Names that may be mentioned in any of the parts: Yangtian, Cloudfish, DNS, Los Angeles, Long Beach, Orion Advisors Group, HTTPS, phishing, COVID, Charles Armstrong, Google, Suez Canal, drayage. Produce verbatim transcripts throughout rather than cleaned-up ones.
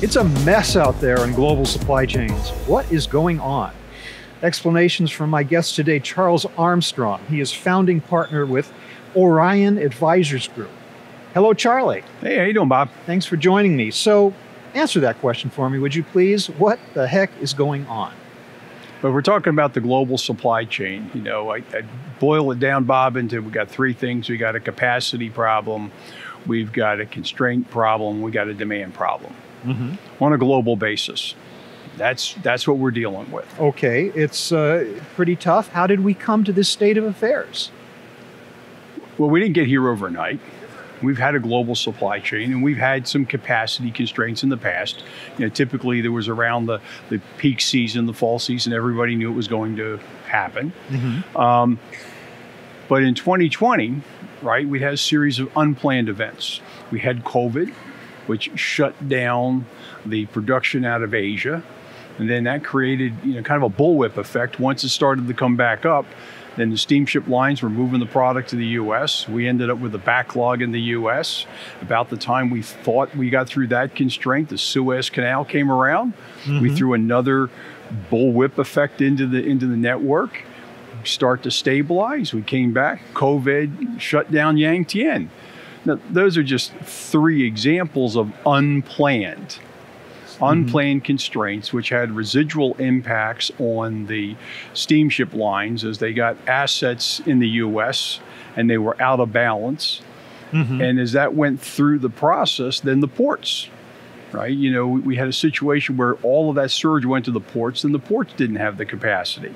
It's a mess out there in global supply chains. What is going on? Explanations from my guest today, Charles Armstrong. He is founding partner with Orion Advisors Group. Hello, Charlie. Hey, how you doing, Bob? Thanks for joining me. So answer that question for me, would you please? What the heck is going on? But we're talking about the global supply chain. You know, I, I boil it down, Bob, into we've got three things. We got a capacity problem, we've got a constraint problem, we got a demand problem mm-hmm. on a global basis. That's, that's what we're dealing with. Okay, it's uh, pretty tough. How did we come to this state of affairs? Well, we didn't get here overnight. We've had a global supply chain and we've had some capacity constraints in the past. You know, typically there was around the, the peak season, the fall season, everybody knew it was going to happen. Mm-hmm. um, but in twenty twenty, right, we had a series of unplanned events. We had COVID, which shut down the production out of Asia. And then that created, you know, kind of a bullwhip effect. Once it started to come back up, then the steamship lines were moving the product to the U S. We ended up with a backlog in the U S. About the time we thought we got through that constraint, the Suez Canal came around. Mm-hmm. We threw another bullwhip effect into the, into the network, start to stabilize. We came back, COVID shut down Yangtian. Now, those are just three examples of unplanned. Unplanned mm-hmm. constraints, which had residual impacts on the steamship lines as they got assets in the U S and they were out of balance. Mm-hmm. And as that went through the process, then the ports, right? You know, we, we had a situation where all of that surge went to the ports and the ports didn't have the capacity.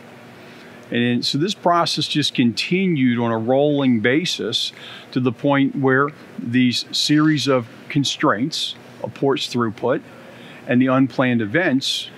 And so this process just continued on a rolling basis to the point where these series of constraints, a port's throughput, and the unplanned events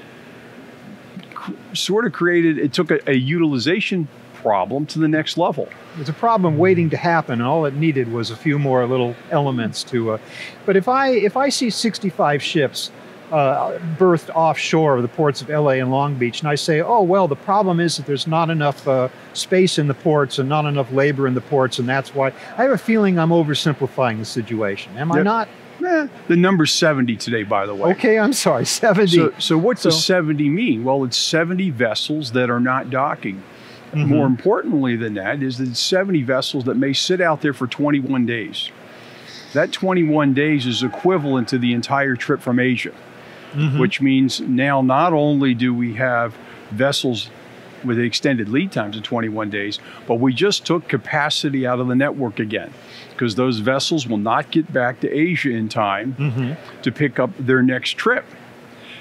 sort of created, it took a, a utilization problem to the next level. It's a problem waiting to happen. All it needed was a few more little elements to, uh, but if I, if I see sixty-five ships uh, berthed offshore of the ports of L A and Long Beach, and I say, oh, well, the problem is that there's not enough uh, space in the ports and not enough labor in the ports, and that's why, I have a feeling I'm oversimplifying the situation. Am I not? Eh, the number's seventy today, by the way. Okay, I'm sorry, seventy. So, so what's so, a seventy mean? Well, it's seventy vessels that are not docking. Mm-hmm. More importantly than that is that it's seventy vessels that may sit out there for twenty-one days. That twenty-one days is equivalent to the entire trip from Asia, mm-hmm. which means now not only do we have vessels with extended lead times of twenty-one days, but we just took capacity out of the network again because those vessels will not get back to Asia in time mm-hmm. to pick up their next trip.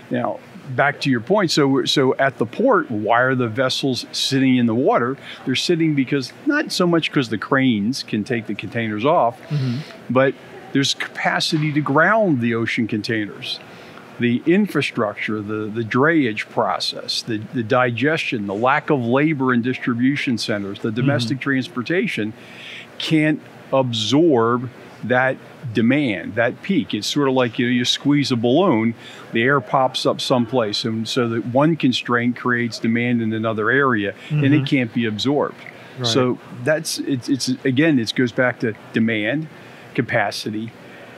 Now, back to your point, so we're, so at the port, why are the vessels sitting in the water? They're sitting because, not so much because the cranes can take the containers off, mm-hmm. but there's capacity to ground the ocean containers. The infrastructure, the, the drayage process, the, the digestion, the lack of labor in distribution centers, the domestic mm-hmm. transportation can't absorb that demand, that peak. It's sort of like, you know, you squeeze a balloon, the air pops up someplace. And so that one constraint creates demand in another area mm-hmm. and it can't be absorbed. Right. So that's, it's, it's again, it goes back to demand, capacity,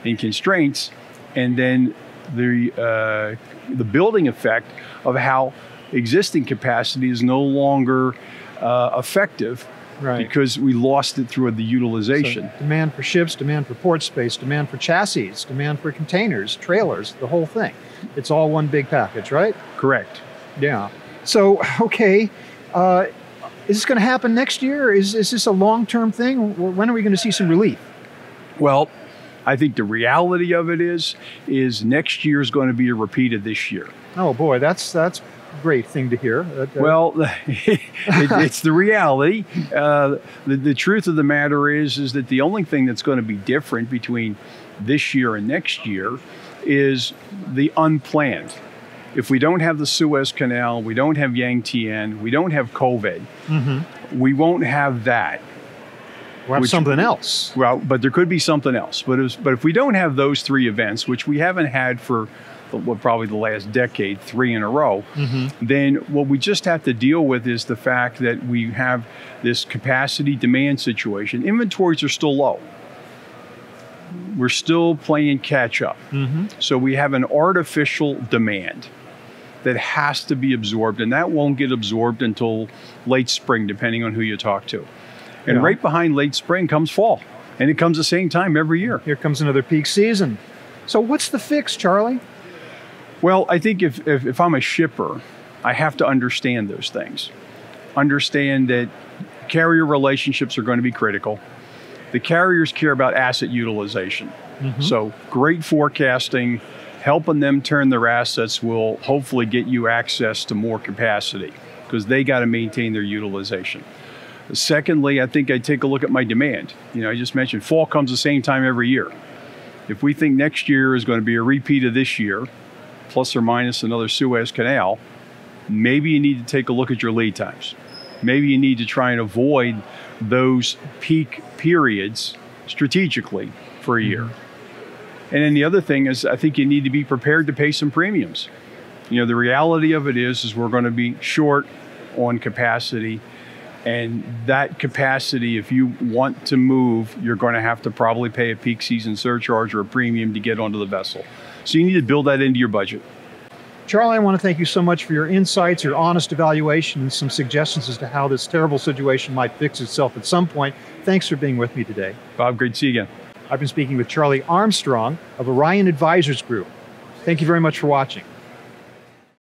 and constraints, and then the uh, the building effect of how existing capacity is no longer uh, effective right. because we lost it through the utilization. So demand for ships, demand for port space, demand for chassis, demand for containers, trailers, the whole thing. It's all one big package, right? Correct. Yeah. So, okay, uh, is this gonna happen next year? Is, is this a long-term thing? When are we gonna see some relief? Well, I think the reality of it is, is next year is going to be a repeat of this year. Oh boy, that's that's a great thing to hear. That, that... Well, it, it's the reality. Uh, the, the truth of the matter is, is that the only thing that's going to be different between this year and next year is the unplanned. If we don't have the Suez Canal, we don't have Yangtian, we don't have COVID, mm-hmm. we won't have that. We'll have which, something else. Well, but there could be something else. But, it was, but if we don't have those three events, which we haven't had for well, probably the last decade, three in a row, mm-hmm. then what we just have to deal with is the fact that we have this capacity demand situation. Inventories are still low. We're still playing catch up. Mm-hmm. So we have an artificial demand that has to be absorbed, and that won't get absorbed until late spring, depending on who you talk to. And yeah. right behind late spring comes fall, and it comes the same time every year. Here comes another peak season. So what's the fix, Charlie? Well, I think if, if, if I'm a shipper, I have to understand those things. Understand that carrier relationships are going to be critical. The carriers care about asset utilization. Mm-hmm. So great forecasting, helping them turn their assets will hopefully get you access to more capacity because they got to maintain their utilization. Secondly, I think I take a look at my demand. You know, I just mentioned fall comes the same time every year. If we think next year is going to be a repeat of this year, plus or minus another Suez Canal, maybe you need to take a look at your lead times. Maybe you need to try and avoid those peak periods strategically for a year. And then the other thing is, I think you need to be prepared to pay some premiums. You know, the reality of it is, is we're going to be short on capacity. And that capacity, if you want to move, you're going to have to probably pay a peak season surcharge or a premium to get onto the vessel. So you need to build that into your budget. Charlie, I want to thank you so much for your insights, your honest evaluation, and some suggestions as to how this terrible situation might fix itself at some point. Thanks for being with me today. Bob, great to see you again. I've been speaking with Charlie Armstrong of Orion Advisors Group. Thank you very much for watching.